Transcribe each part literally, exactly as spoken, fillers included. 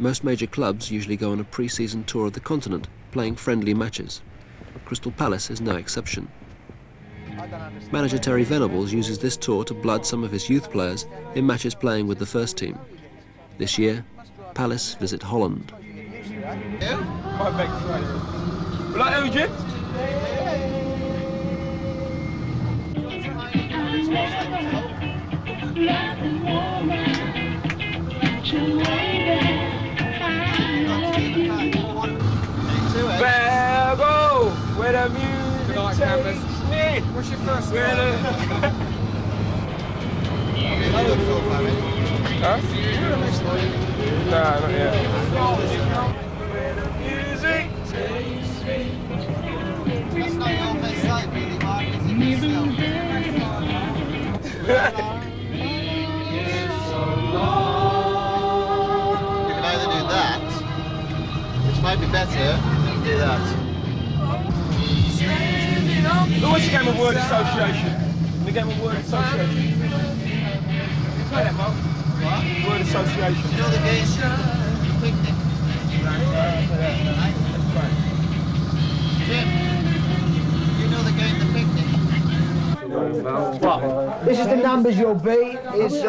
most major clubs usually go on a pre-season tour of the continent, playing friendly matches. Crystal Palace is no exception. Manager Terry Venables uses this tour to blood some of his youth players in matches playing with the first team. This year, Palace visit Holland. What's your first name? I look so funny. Huh? You're an explosion. Nah, not yet. Where the music takes me. That's not your best side, really, Mark. It's a good stuff. It's so long. You can either do that, which might be better, than do that. What's the Game of Word Association? The Game of Word Association. Play that, Mark. What? Word Association. Do you know the game? Picnic. Jim, you know the game, the picnic. What? This is the numbers you'll be. It's uh,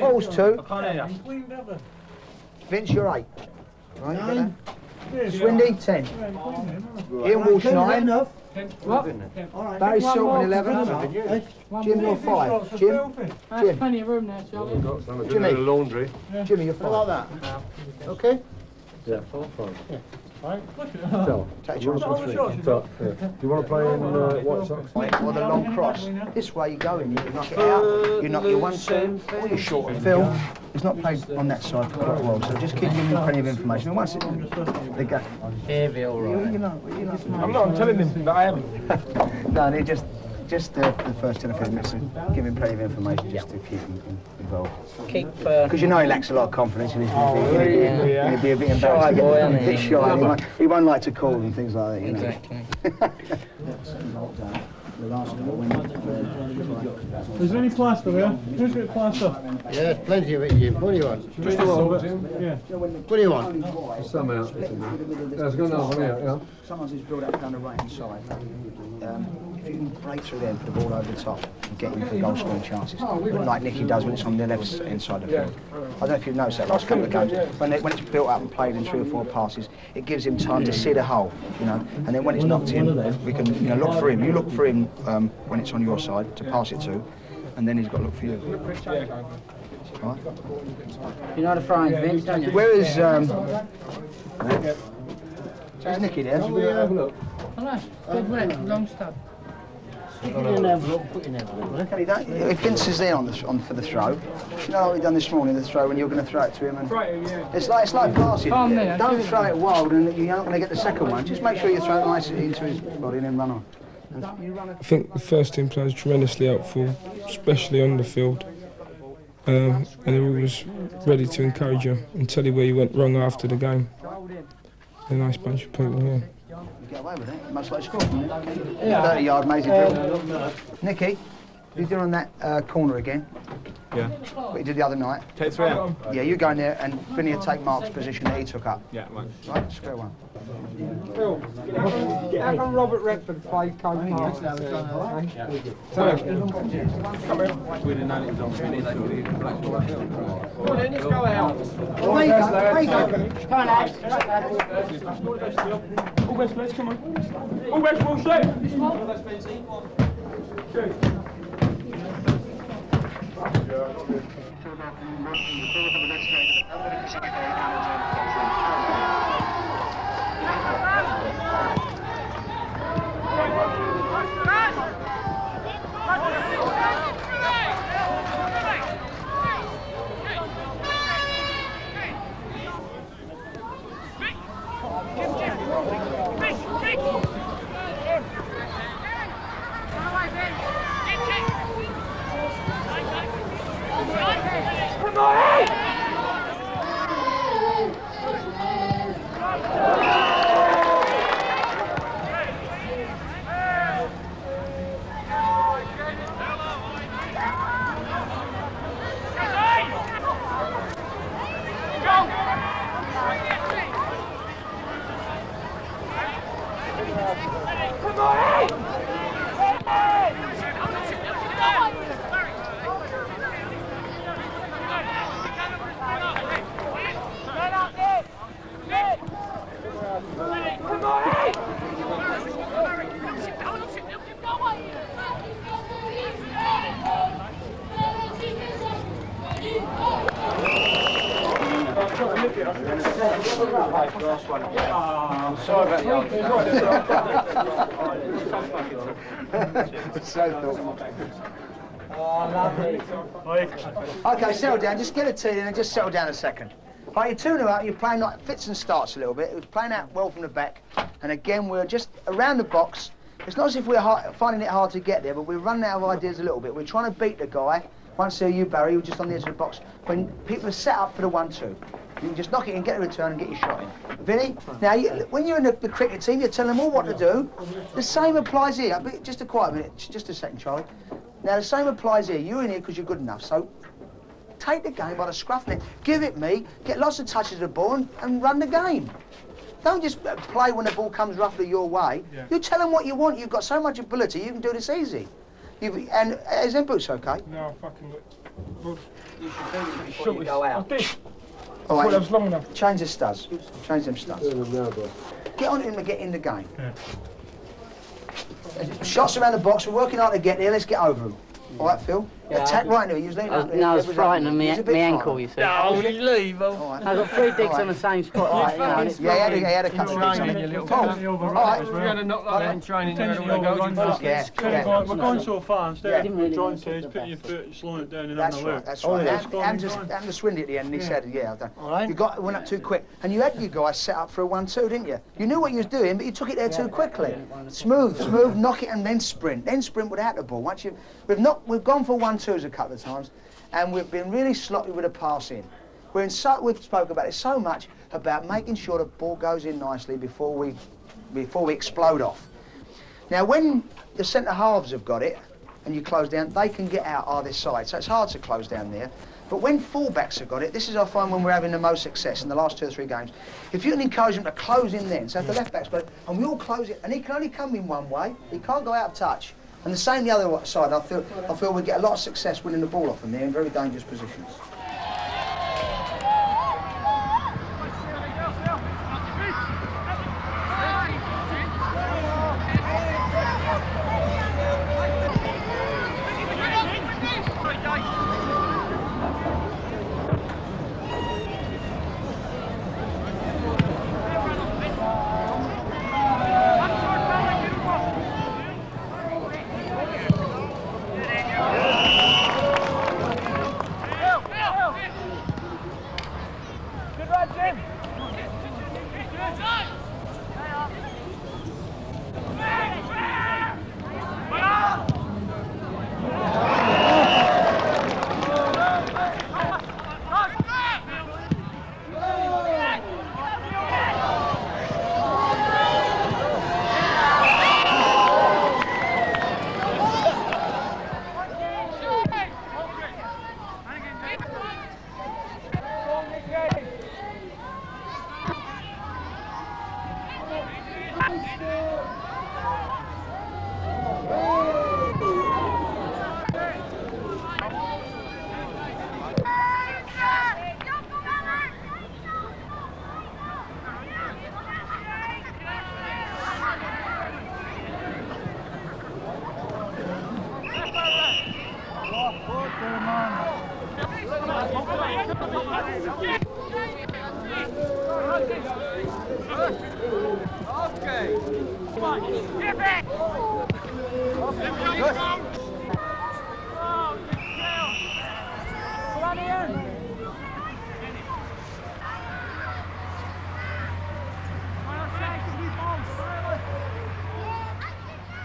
balls two. I can't hear you. Vince, you're eight. Right, nine. Swindy, ten. Ian Walsh, nine. What? Right. Barry Silverman, eleven. Jim, you're five. Jim, Jim. Plenty of room there, Charlie. Jimmy, Jimmy. Laundry. Yeah. Jimmy, you're five. Like that. No. Okay. Yeah. Four, five. Yeah. Right. So, take your shot. So, yeah. Do you want to play in uh, White Sox? Or the long cross. This way you're going, you knock it out, you knock your one, two, or your short and Phil. It's not played on that side for quite a while, so just keep giving him plenty of information. And once it, they go. He'll be all right. You know, you know, I'm not, I'm telling him that I haven't. No, they just, just uh, the first ten or fifteen minutes, give him plenty of information just yeah. to keep him in, involved. Keep. Because uh, you know he lacks a lot of confidence and he's going oh, to yeah. yeah. be a bit embarrassed. Shy boy, isn't he? A bit shy. He won't, he won't like to call and things like that. You exactly. Know. Is there any plaster there? Who's got plaster? Yeah, there's plenty of it, Jim. What do you want? Just a little bit. Yeah. What do you want? Some out. There's going to have one out, yeah. Someone's who's built up down the right hand side. Um, if you can break through there and put the ball over the top and get in for goal scoring chances, like Nicky does when it's on the left hand side of the field. I don't know if you've noticed that last couple of games. When, it, when it's built up and played in three or four passes, it gives him time to see the hole, you know. And then when it's knocked in, we can you know, look for him. You look for him um, when it's on your side to pass it to, and then he's got to look for you. Right. You know the frying Vince, don't you? Where is um? Where's yeah. Nicky there? Should we have a look? Hello. Good win. Long stop. If Vince is there on, the, on for the throw, you know what we've done this morning, the throw, and you're going to throw it to him. And right, yeah. It's like it's like passing. Don't, don't throw it wild, and you're not going to get the second one. Just make sure you throw it nicely into his body and then run on. I think the first team players are tremendously helpful, especially on the field. Um, and they're always ready to encourage you and tell you where you went wrong after the game. They're a nice bunch of people, yeah. You get away with it, much like score. thirty yard, amazing drill. Nicky, you're doing that uh, corner again. Yeah. What you did the other night. Take three out. Yeah, you go in there and Vinny will take Mark's position that he took up. Yeah, right. Right, square one. Phil, how can Robert Redford play Code Park? Sorry. Come here. We'd have known it was on Vinny, they would have blacked all that hill. Come on, let's go out. There you go, there you go. Come on, Ash. All west, let's come on. All west, we'll shoot. Shoot. Come on! Okay, settle down, just get a tea and then just settle down a second. Right, you're two nil up, you're playing like fits and starts a little bit. It was playing out well from the back. And again, we're just around the box. It's not as if we're hard, finding it hard to get there, but we're running out of ideas a little bit. We're trying to beat the guy. Once there you, Barry, you're just on the edge of the box. When people are set up for the one two, you can just knock it in, get a return and get your shot in. Vinny, now, you, when you're in the, the cricket team, you tell them all what to do. The same applies here. Just a quiet minute, just a second, Charlie. Now, the same applies here. You're in here because you're good enough, so take the game by the scruff neck, give it me, get lots of touches of the ball and, and run the game. Don't just play when the ball comes roughly your way. Yeah. You tell them what you want. You've got so much ability, you can do this easy. You've, and uh, is them boots okay? No, fucking good. You should do it before you go out. All right, that was long enough. Change the studs. Change them studs. Get on him and get in the game. Yeah. Shots around the box, we're working hard to get there, let's get over them. Yeah. All right, Phil? Yeah, attack right now, you was leaning uh, No, I was frightening my, my ankle, you see. No, I'll leave. All right. I got three digs right. on the same spot. All right, yeah, he yeah, had, had a couple of digs on it. All right. We're going to knock that out and train in there. We're going so fast. John says, put your foot, slow it down and have a look. That's right, that's right. And just Swindon at the end, and he said, yeah, I've done. All right. You got, went up too quick. And you had your guys set up for a one two, didn't you? You knew what you was doing, but you took it there too quickly. Smooth, smooth, knock it and then sprint. Then sprint without the ball. Once you've, we've not, we've gone for one twos a couple of times, and we've been really sloppy with the passing. We're in so, we've spoken about it so much about making sure the ball goes in nicely before we before we explode off. Now, when the centre halves have got it and you close down, they can get out either side, so it's hard to close down there. But when fullbacks have got it, this is I find when we're having the most success in the last two or three games. If you can encourage them to close in then, so if the left back's got it, and we all close it, and he can only come in one way, he can't go out of touch. And the same the other side, I feel, I feel we get a lot of success winning the ball off them there in very dangerous positions.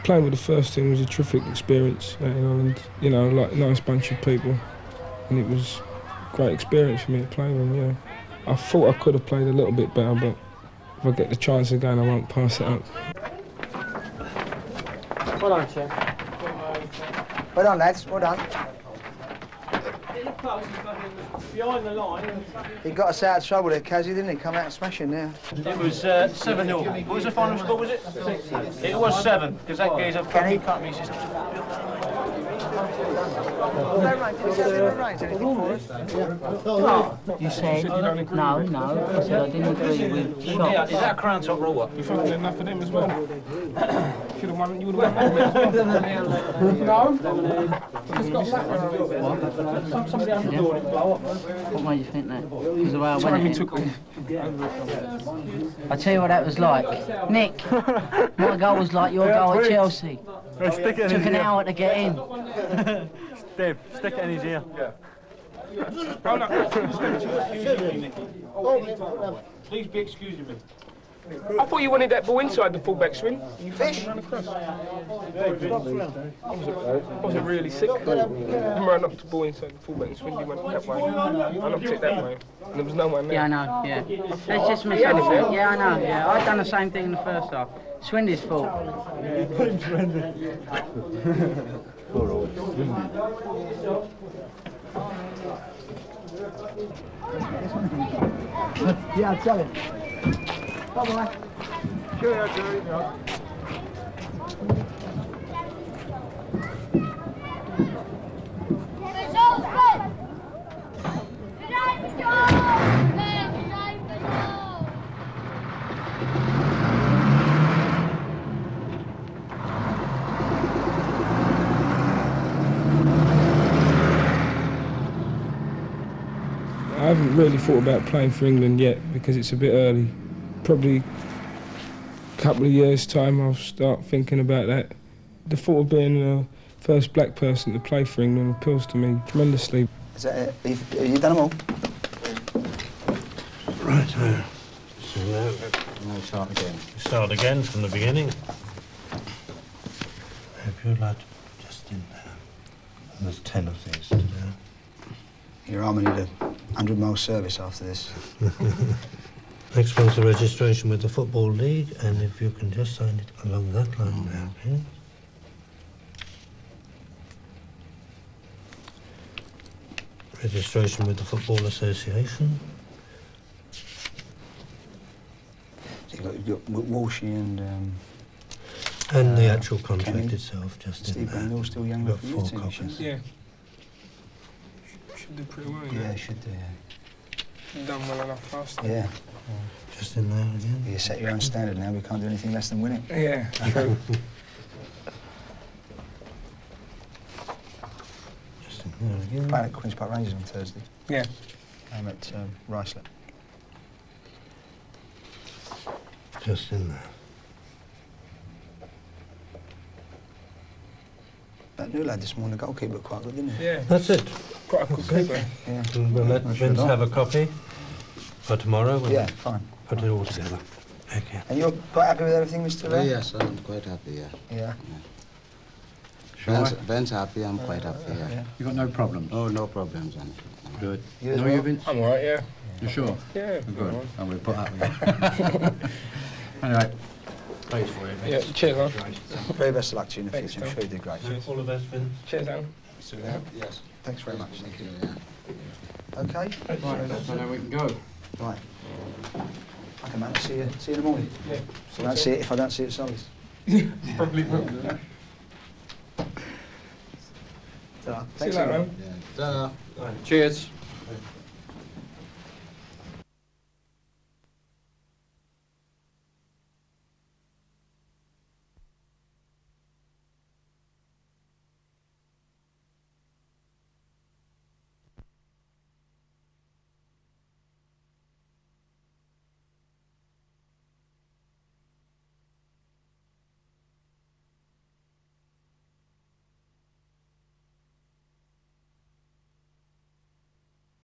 Playing with the first team was a terrific experience at Holland. You know, like a nice bunch of people, and it was a great experience for me to play with them. Yeah, I thought I could have played a little bit better, but if I get the chance again, I won't pass it up. Well done, Chef. Well done, lads. Well done. Behind the line. He got us out of trouble there, Cassie, didn't he? Come out smashing now. It was uh, seven nil. What was the final score, was it? Six. It was seven, because that guy's a fucking cut me. You said, no, no, I said I didn't agree with shots. Is that a crown top or what? You fucking enough for them as well. Should have won, you would have won No? Somebody else would have blow up. What made you think that? Because the way I went. I tell you what that was like. Nick, my goal was like your goal at Chelsea. It took an hour to get in. Dave, stick it in his ear. Yeah. Please be excusing me. I thought you wanted that ball inside the full-back swing. You fish. I wasn't really sick. I knocked the ball inside the full-back swing. He went that way. I knocked it that way. And there was no one there. Yeah, I know. Yeah. That's just me. Yeah, I know. Yeah, I'd done the same thing in the first half. Swindy's fault. You put him Swindy. Poor old Swindy. Yeah, I'll tell him. Bye bye. Cheerio, Jerry. I haven't really thought about playing for England yet because it's a bit early. Probably a couple of years' time I'll start thinking about that. The thought of being the first black person to play for England appeals to me tremendously. Is that it? You've, you've done them all? Right, uh, so now we'll start again. Start again from the beginning. If you'd like to just in there. And there's ten of these to do. Your army need a hundred mile service after this. Next one's the registration with the Football League, and if you can just sign it along that line now, please. Registration with the Football Association. So you've got, you've got Walshy and... Um, and the uh, actual contract Kenny. Itself, just Steve in there. Steve Bendel still young enough for your team, copies. Yeah. Should do pretty well, yeah. Yeah, should do, yeah. Done well enough last time. Yeah. Just in there again. You set your own standard now, we can't do anything less than win it. Yeah, true. Just in there again. Playing at Queen's Park Rangers on Thursday. Yeah. I'm at um, Riceland. Just in there. That new lad this morning, the goalkeeper, quite good, didn't he? Yeah. That's it. Quite a good keeper. Yeah. We'll let Vince have a copy. For tomorrow, we'll yeah, fine. Put it all together. Okay. And you're quite happy with everything, Mister Hilaire? Oh, yes, I'm quite happy, yeah. Yeah. yeah. Sure. Ben's happy, I'm uh, quite happy, uh, yeah. yeah. You got no problems? Oh, no problems, Andy. Good. You no, well? You've been... I'm all right, yeah. You're sure? Yeah. Good. Right. And we'll put that together. Anyway. Thanks for it, mate. Yeah, cheers, man. Very best of luck to you in the Thanks, future. I'm sure you did great. All the best, Vince. Cheers, Alan. See you now. Yes. Thanks very much. Thank you. Yeah. OK? Right, so now we can go. Right. I can see you. See you in the morning. Yeah. So I don't see it if I don't see it, sorry. Probably will. Ta-da. Thanks, everyone. Yeah. Ta-da. Right. Cheers.